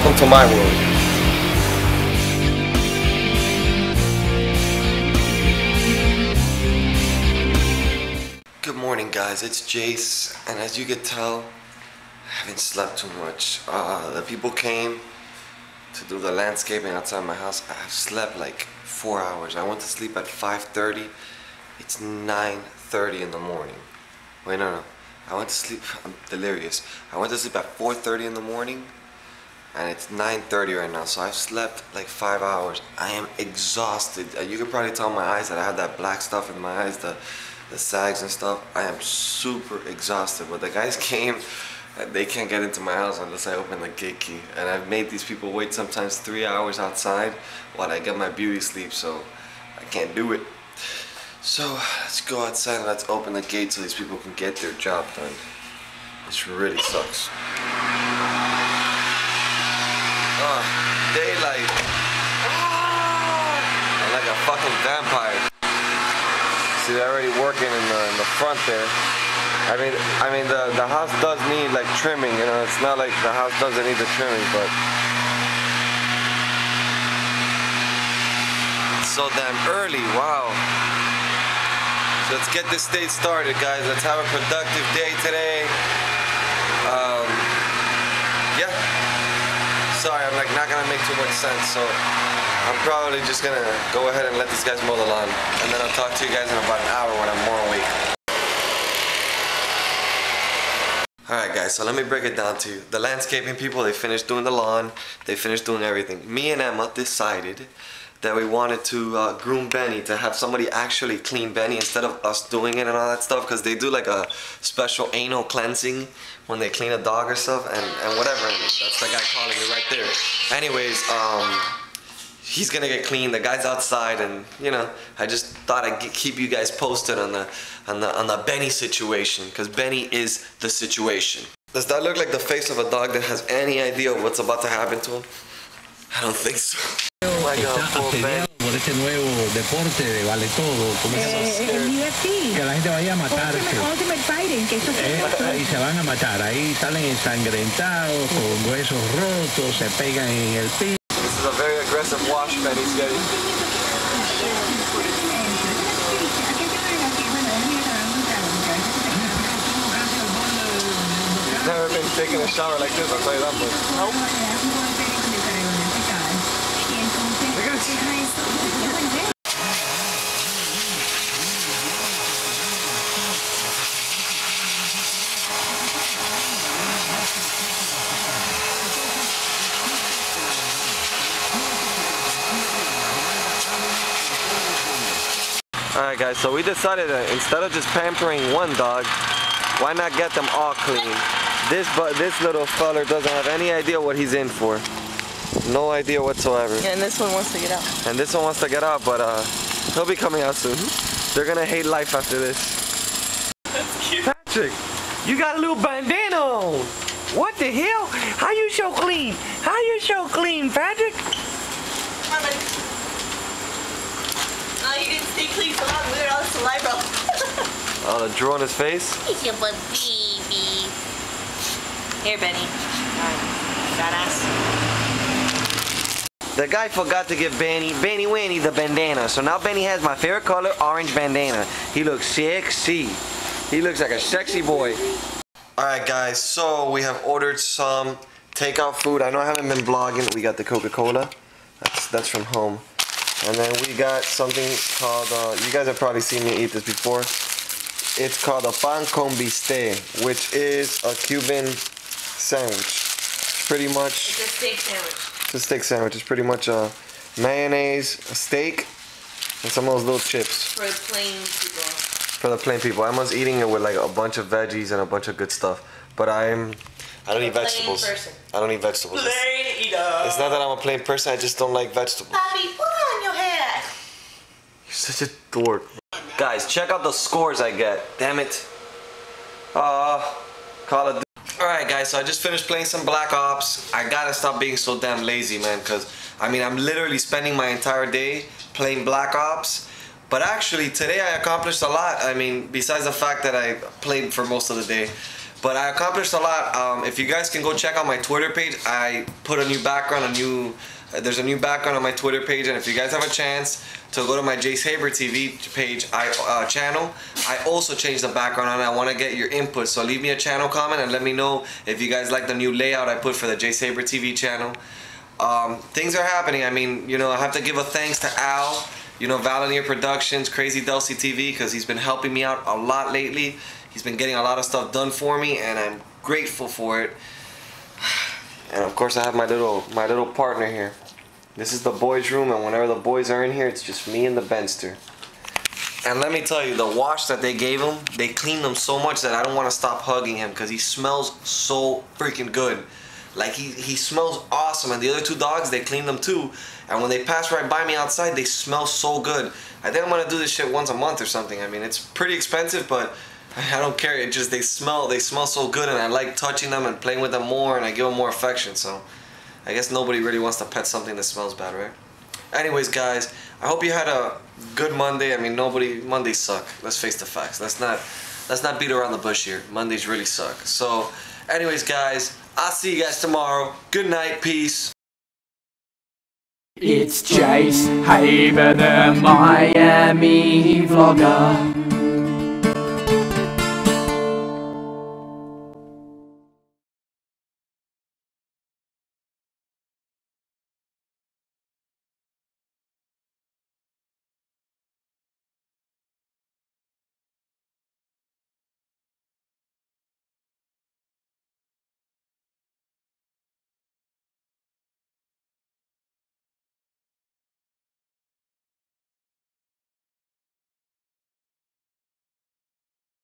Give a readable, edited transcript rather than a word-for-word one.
Welcome to my world. Good morning, guys. It's Jace, and as you can tell, I haven't slept too much. The people came to do the landscaping outside my house. I have slept like 4 hours. I went to sleep at 5:30. It's 9:30 in the morning. Wait, no. I went to sleep, I'm delirious. I went to sleep at 4:30 in the morning, and it's 9:30 right now, so I've slept like 5 hours. I am exhausted. You can probably tell my eyes that I have that black stuff in my eyes, the sags and stuff. I am super exhausted, but the guys came, and they can't get into my house unless I open the gate key. And I've made these people wait sometimes 3 hours outside while I get my beauty sleep, so I can't do it. So let's go outside and let's open the gate so these people can get their job done. This really sucks. Daylight. I'm like a fucking vampire. See, they're already working in the front there. I mean the house does need like trimming, you know. It's not like the house doesn't need the trimming, but it's so damn early. Wow. Let's get this day started, guys. Let's have a productive day today. Yeah. Sorry, I'm like not gonna make too much sense, so I'm probably just gonna go ahead and let these guys mow the lawn, and then I'll talk to you guys in about an hour when I'm more awake. Alright guys, so let me break it down to you. The landscaping people, they finished doing the lawn, they finished doing everything. Me and Emma decided that we wanted to groom Benny, to have somebody actually clean Benny instead of us doing it and all that stuff, because they do like a special anal cleansing when they clean a dog or stuff, and whatever. That's the guy calling me right there. Anyways, he's gonna get clean. The guy's outside, and you know, I just thought I'd keep you guys posted on the Benny situation, because Benny is the situation. Does that look like the face of a dog that has any idea of what's about to happen to him? I don't think so. Oh my God, poor Benny. Por este nuevo deporte de vale todo, como es que la gente vaya a matarse. Ultimate Fighting, que eso se y se van a matar. Ahí salen ensangrentados, con huesos rotos, se pegan en el piso. This is a very aggressive wash that he's getting. Never been taking a shower like this. I'll tell you that much. Nope. Alright guys, so we decided that instead of just pampering one dog, why not get them all clean? This little feller doesn't have any idea what he's in for. No idea whatsoever. Yeah, and this one wants to get out. And this one wants to get out, but he'll be coming out soon. They're gonna hate life after this. That's cute. Patrick, you got a little bandana on. What the hell? How you so clean? How you so clean, Patrick? Come on, buddy. Oh, you didn't stay clean for long. We were all saliva. The drool on his face? He's your baby. Here, Benny. Badass. The guy forgot to give Benny the bandana. So now Benny has my favorite color, orange bandana. He looks sexy. He looks like a sexy boy. Alright guys, so we have ordered some takeout food. I know I haven't been vlogging. We got the Coca-Cola. That's from home. And then we got something called, you guys have probably seen me eat this before. It's called a pan con bistec, which is a Cuban sandwich. Pretty much. It's a steak sandwich. It's a steak sandwich. It's pretty much a mayonnaise, a steak, and some of those little chips. For the plain people. For the plain people. Emma's eating it with like a bunch of veggies and a bunch of good stuff. But I don't eat vegetables. Plain person. I don't eat vegetables. Plain eater. It's not that I'm a plain person. I just don't like vegetables. Bobby, put on your hair. You're such a dork. Guys, check out the scores I get. Damn it. Call it. Alright guys, so I just finished playing some Black Ops. I gotta stop being so damn lazy, man, because I mean, I'm literally spending my entire day playing Black Ops. But actually, today I accomplished a lot. I mean, besides the fact that I played for most of the day. But I accomplished a lot. If you guys can go check out my Twitter page, I put a new background, there's a new background on my Twitter page, and if you guys have a chance to go to my Jase Haber TV page, channel, I also changed the background and I want to get your input. So leave me a channel comment and let me know if you guys like the new layout I put for the Jase Haber TV channel. Things are happening. I mean, I have to give a thanks to Al, Valenier Productions, Crazy Delcy TV, because he's been helping me out a lot lately. He's been getting a lot of stuff done for me, and I'm grateful for it. And of course I have my little partner here. This is the boys' room, and whenever the boys are in here, it's just me and the Benster. And let me tell you, the wash that they gave him, they cleaned him so much that I don't want to stop hugging him because he smells so freaking good. Like, he smells awesome, and the other two dogs, they cleaned them too. And when they pass right by me outside, they smell so good. I think I'm gonna do this shit once a month or something. I mean, it's pretty expensive, but I don't care. It just, they smell so good, and I like touching them and playing with them more, and I give them more affection. So I guess nobody really wants to pet something that smells bad, right? Anyways, guys, I hope you had a good Monday. I mean, Mondays suck. Let's face the facts. Let's not beat around the bush here. Mondays really suck. So anyways, guys, I'll see you guys tomorrow. Good night. Peace. It's Jase Haber, the Miami vlogger.